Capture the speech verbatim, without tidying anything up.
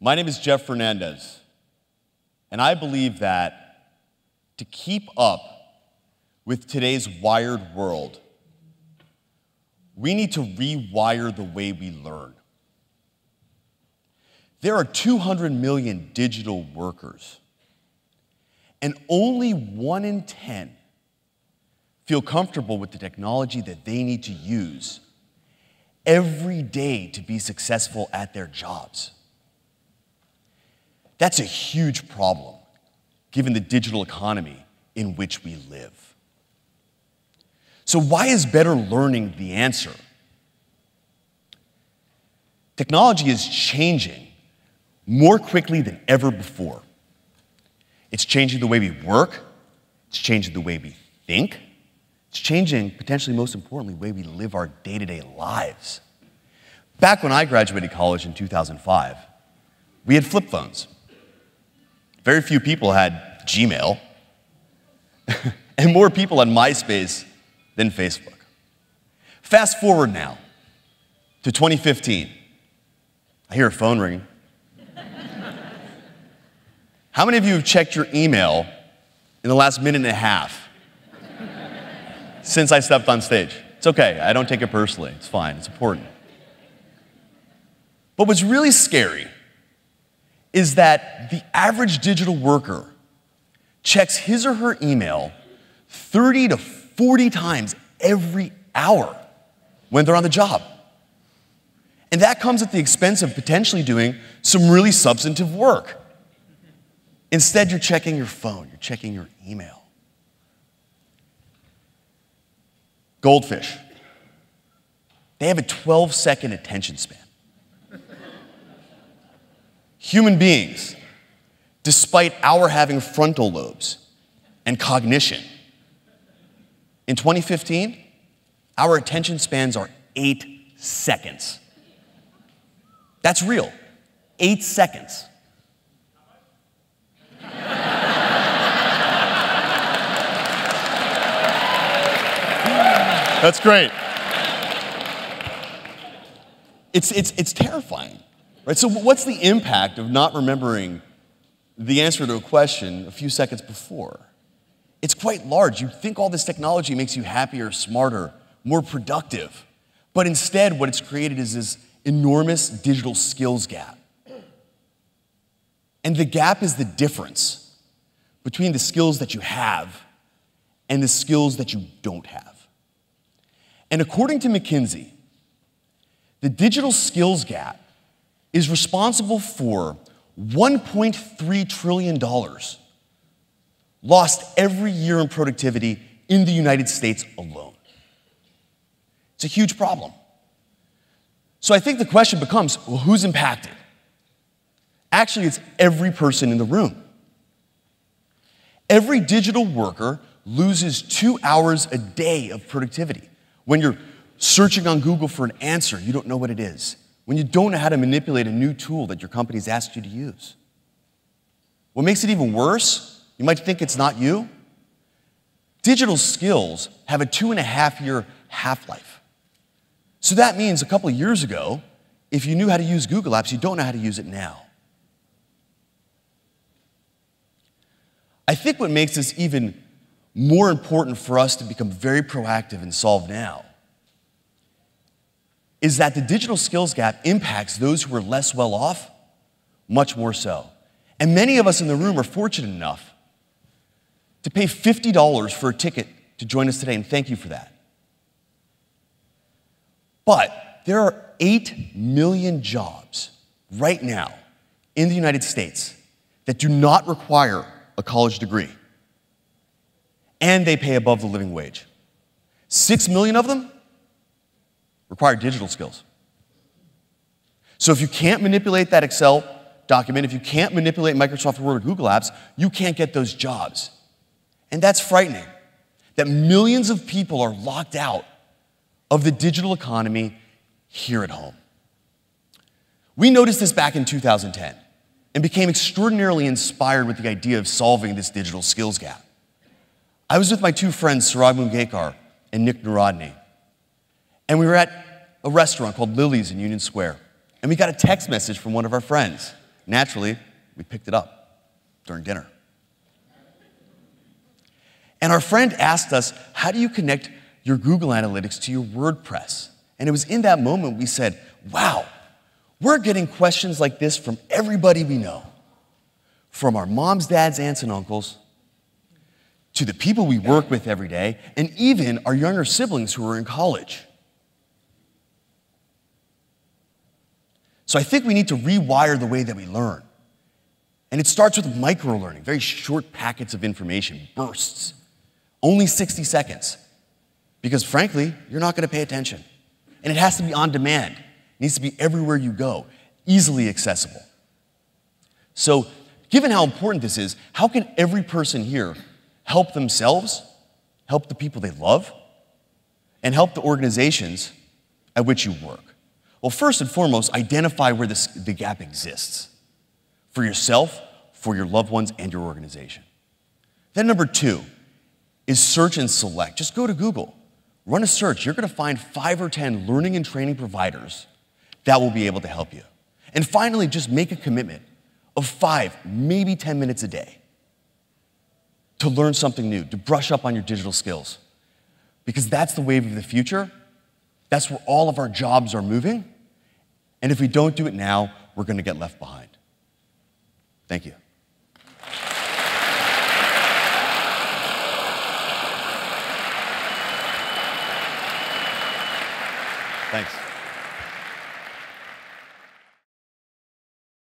My name is Jeff Fernandez, and I believe that to keep up with today's wired world, we need to rewire the way we learn. There are two hundred million digital workers, and only one in ten feel comfortable with the technology that they need to use every day to be successful at their jobs. That's a huge problem, given the digital economy in which we live. So why is better learning the answer? Technology is changing more quickly than ever before. It's changing the way we work. It's changing the way we think. It's changing, potentially most importantly, the way we live our day-to-day lives. Back when I graduated college in two thousand five, we had flip phones. Very few people had Gmail, and more people had MySpace than Facebook. Fast forward now to twenty fifteen. I hear a phone ringing. How many of you have checked your email in the last minute and a half? Since I stepped on stage. It's okay, I don't take it personally, it's fine, it's important. But what's really scary is that the average digital worker checks his or her email thirty to forty times every hour when they're on the job. And that comes at the expense of potentially doing some really substantive work. Instead, you're checking your phone, you're checking your email. Goldfish, they have a twelve second attention span. Human beings, despite our having frontal lobes and cognition, in twenty fifteen, our attention spans are eight seconds. That's real, eight seconds. That's great. It's, it's, it's terrifying, right? So what's the impact of not remembering the answer to a question a few seconds before? It's quite large. You think all this technology makes you happier, smarter, more productive. But instead, what it's created is this enormous digital skills gap. And the gap is the difference between the skills that you have and the skills that you don't have. And according to McKinsey, the digital skills gap is responsible for one point three trillion dollars lost every year in productivity in the United States alone. It's a huge problem. So I think the question becomes, well, who's impacted? Actually, it's every person in the room. Every digital worker loses two hours a day of productivity. When you're searching on Google for an answer, you don't know what it is. When you don't know how to manipulate a new tool that your company's asked you to use. What makes it even worse, you might think it's not you, digital skills have a two and a half year half-life. So that means a couple of years ago, if you knew how to use Google Apps, you don't know how to use it now. I think what makes this even more important for us to become very proactive and solve now is that the digital skills gap impacts those who are less well off much more so. And many of us in the room are fortunate enough to pay fifty dollars for a ticket to join us today, and thank you for that. But there are eight million jobs right now in the United States that do not require a college degree. And they pay above the living wage. Six million of them require digital skills. So if you can't manipulate that Excel document, if you can't manipulate Microsoft Word or Google Apps, you can't get those jobs. And that's frightening, that millions of people are locked out of the digital economy here at home. We noticed this back in two thousand ten and became extraordinarily inspired with the idea of solving this digital skills gap. I was with my two friends, Sarag Mugekar and Nick Narodney, and we were at a restaurant called Lily's in Union Square, and we got a text message from one of our friends naturally, we picked it up during dinner. And our friend asked us, how do you connect your Google Analytics to your WordPress? And it was in that moment we said, wow, we're getting questions like this from everybody we know. From our moms, dads, aunts, and uncles, to the people we work with every day, and even our younger siblings who are in college. So I think we need to rewire the way that we learn. And it starts with micro-learning, very short packets of information, bursts. Only sixty seconds, because frankly, you're not going to pay attention. And it has to be on demand. It needs to be everywhere you go, easily accessible. So given how important this is, how can every person here help themselves, help the people they love, and help the organizations at which you work? Well, first and foremost, identify where this, the gap exists for yourself, for your loved ones, and your organization. Then number two is search and select. Just go to Google. Run a search. You're going to find five or ten learning and training providers that will be able to help you. And finally, just make a commitment of five, maybe ten minutes a day to learn something new, to brush up on your digital skills. Because that's the wave of the future. That's where all of our jobs are moving. And if we don't do it now, we're going to get left behind. Thank you.